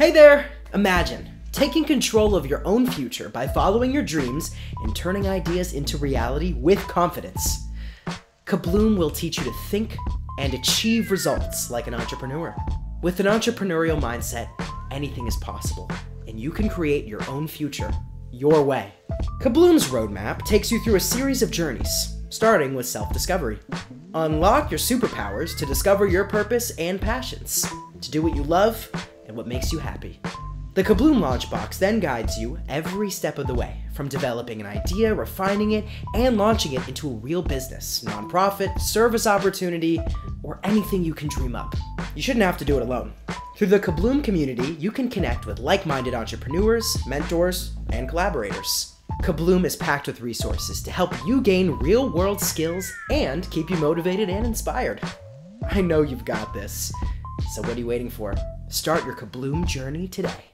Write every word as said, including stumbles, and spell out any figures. Hey there! Imagine taking control of your own future by following your dreams and turning ideas into reality with confidence. Kebloom will teach you to think and achieve results like an entrepreneur. With an entrepreneurial mindset, anything is possible, and you can create your own future, your way. Kebloom's roadmap takes you through a series of journeys, starting with self-discovery. Unlock your superpowers to discover your purpose and passions, to do what you love and what makes you happy. The Kebloom Launchbox then guides you every step of the way, from developing an idea, refining it, and launching it into a real business, nonprofit, service opportunity, or anything you can dream up. You shouldn't have to do it alone. Through the Kebloom community, you can connect with like-minded entrepreneurs, mentors, and collaborators. Kebloom is packed with resources to help you gain real-world skills and keep you motivated and inspired. I know you've got this, so what are you waiting for? Start your Kebloom journey today.